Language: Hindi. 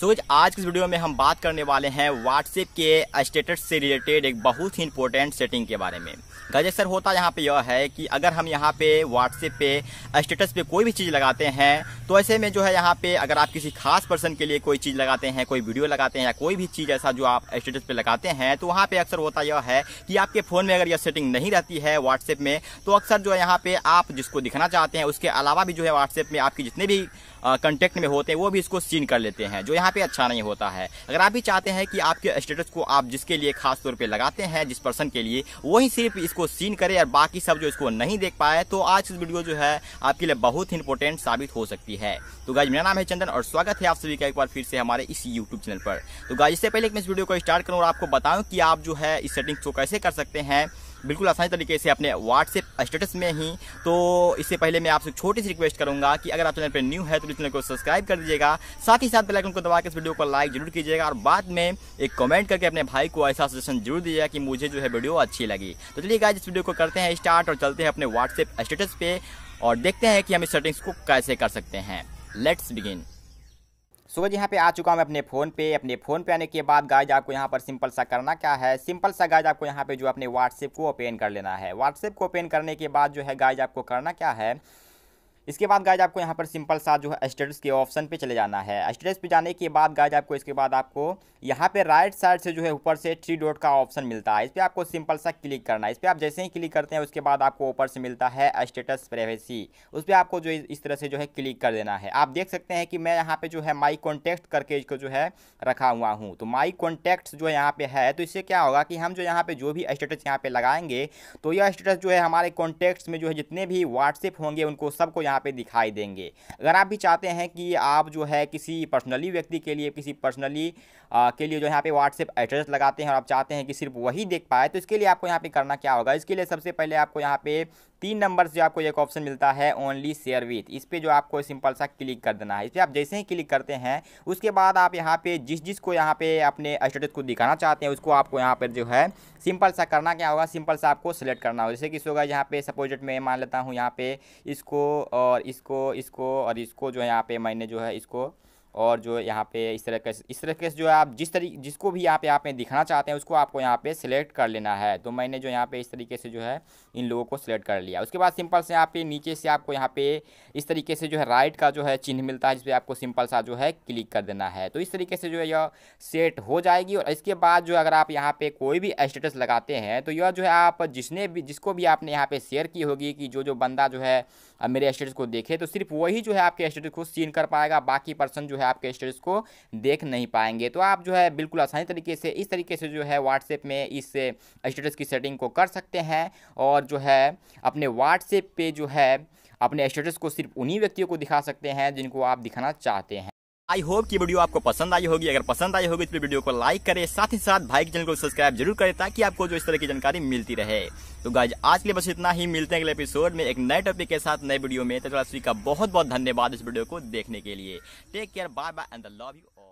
सो आज की इस वीडियो में हम बात करने वाले हैं व्हाट्सएप के स्टेटस से रिलेटेड एक बहुत ही इंपॉर्टेंट सेटिंग के बारे में। गाइस सर होता यहाँ पे यह है कि अगर हम यहाँ पे व्हाट्सएप पे स्टेटस पे कोई भी चीज़ लगाते हैं तो ऐसे में जो है यहाँ पे अगर आप किसी खास पर्सन के लिए कोई चीज़ लगाते हैं, कोई वीडियो लगाते हैं या कोई भी चीज़ ऐसा जो आप स्टेटस पे लगाते हैं तो वहाँ पर अक्सर होता यह है कि आपके फ़ोन में अगर यह सेटिंग नहीं रहती है व्हाट्सएप में तो अक्सर जो है यहाँ पर आप जिसको दिखाना चाहते हैं उसके अलावा भी जो है व्हाट्सएप में आपके जितने भी कॉन्टैक्ट में होते हैं वो भी इसको सीन कर लेते हैं, जो यहाँ पे अच्छा नहीं होता है। अगर आप भी चाहते हैं कि आपके स्टेटस को आप जिसके लिए खास तौर पे लगाते हैं, जिस पर्सन के लिए, वही सिर्फ इसको सीन करे और बाकी सब जो इसको नहीं देख पाए, तो आज इस वीडियो जो है आपके लिए बहुत ही इंपॉर्टेंट साबित हो सकती है। तो गाइस मेरा नाम है चंदन और स्वागत है आप सभी का एक बार फिर से हमारे इस यूट्यूब चैनल पर। तो गाइस इससे पहले मैं इस वीडियो को स्टार्ट करूँ और आपको बताऊँ कि आप जो है इस सेटिंग्स को कैसे कर सकते हैं बिल्कुल आसानी तरीके से अपने व्हाट्सएप स्टेटस में ही, तो इससे पहले मैं आपसे छोटी सी रिक्वेस्ट करूंगा कि अगर आप चैनल पर न्यू है तो चैनल को सब्सक्राइब कर दीजिएगा, साथ ही साथ बेल आइकन को दबा के इस वीडियो को लाइक जरूर कीजिएगा और बाद में एक कमेंट करके अपने भाई को ऐसा सजेशन जरूर दीजिएगा कि मुझे जो है वीडियो अच्छी लगी। तो चलिए गाइस इस वीडियो को करते हैं स्टार्ट और चलते हैं अपने व्हाट्सएप स्टेटस पे और देखते हैं कि हम इस सेटिंग्स को कैसे कर सकते हैं। Let's begin. सो गाइस यहाँ पे आ चुका हूँ मैं अपने फ़ोन पे आने के बाद गाइस आपको यहाँ पर सिंपल सा करना क्या है, सिंपल सा गाइस आपको यहाँ पे जो अपने व्हाट्सएप को ओपन कर लेना है। व्हाट्सएप को ओपन करने के बाद जो है गाइस आपको करना क्या है, इसके बाद गाइस आपको यहाँ पर सिंपल सा जो है स्टेटस के ऑप्शन पे चले जाना है। स्टेटस पे जाने के बाद गाइस आपको इसके बाद आपको यहाँ पे राइट साइड से जो है ऊपर से 3 डॉट का ऑप्शन मिलता है, इस पर आपको सिंपल सा क्लिक करना है। इस पर आप जैसे ही क्लिक करते हैं उसके बाद आपको ऊपर से मिलता है स्टेटस प्राइवेसी, उस पर आपको जो इस तरह से जो है क्लिक कर देना है। आप देख सकते हैं कि मैं यहाँ पर जो है माई कॉन्टैक्ट करके इसको जो है रखा हुआ हूँ, तो माई कॉन्टैक्ट जो यहाँ पे है, तो इससे क्या होगा कि हम जो यहाँ पर जो भी स्टेटस यहाँ पर लगाएंगे तो यह स्टेटस जो है हमारे कॉन्टैक्ट्स में जो है जितने भी व्हाट्सएप होंगे उनको सबको पे दिखाई देंगे। अगर आप भी चाहते हैं कि आप जो है किसी पर्सनली व्यक्ति के लिए, किसी पर्सनली के लिए जो यहाँ पे व्हाट्सएप एड्रेस लगाते हैं और आप चाहते हैं कि सिर्फ वही देख पाए, तो इसके लिए आपको यहाँ पे करना क्या होगा, इसके लिए सबसे पहले आपको यहाँ पे 3 नंबर से आपको एक ऑप्शन मिलता है ओनली शेयर विथ, इस पर जो आपको सिंपल सा क्लिक कर देना है। इस पर आप जैसे ही क्लिक करते हैं उसके बाद आप यहाँ पे जिसको यहाँ पे अपने स्टेटस को दिखाना चाहते हैं उसको आपको यहाँ पर जो है सिंपल सा करना क्या होगा, सिंपल सा आपको सेलेक्ट करना होगा। जैसे कि होगा यहाँ पे सपोजिट में मान लेता हूँ यहाँ पे इसको और इसको इसको और इसको जो है यहाँ पे मैंने जो है इसको और जो यहाँ पे इस तरह के जो है आप जिसको भी यहाँ पे आपने दिखाना चाहते हैं उसको आपको यहाँ पे सिलेक्ट कर लेना है। तो मैंने जो यहाँ पे इस तरीके से जो है इन लोगों को सिलेक्ट कर लिया। उसके बाद सिंपल से यहाँ पे नीचे से आपको यहाँ पे इस तरीके से जो है राइट का जो है चिन्ह मिलता है, जिसपे आपको सिंपल सा जो है क्लिक कर देना है। तो इस तरीके से जो है यह सेट हो जाएगी। और इसके बाद जो अगर आप यहाँ पे कोई भी स्टेटस लगाते हैं तो यह जो है आप जिसको भी आपने यहाँ पे शेयर की होगी कि जो बंदा जो है मेरे स्टेटस को देखे तो सिर्फ वही जो है आपके स्टेटस को सीन कर पाएगा, बाकी पर्सन जो है आपके स्टेटस को देख नहीं पाएंगे। तो आप जो है बिल्कुल आसानी तरीके से इस तरीके से जो है व्हाट्सएप में इस स्टेटस की सेटिंग को कर सकते हैं और जो है अपने व्हाट्सएप पे जो है अपने स्टेटस को सिर्फ उन्हीं व्यक्तियों को दिखा सकते हैं जिनको आप दिखाना चाहते हैं। आई होप कि वीडियो आपको पसंद आई होगी। अगर पसंद आई होगी तो वीडियो को लाइक करें, साथ ही साथ भाई के चैनल को सब्सक्राइब जरूर करें ताकि आपको जो इस तरह की जानकारी मिलती रहे। तो गाइस आज के लिए बस इतना ही, मिलते हैं अगले एपिसोड में एक नए टॉपिक के साथ नए वीडियो में। तो आप सभी का बहुत बहुत धन्यवाद इस वीडियो को देखने के लिए। Take care, bye bye and I love you.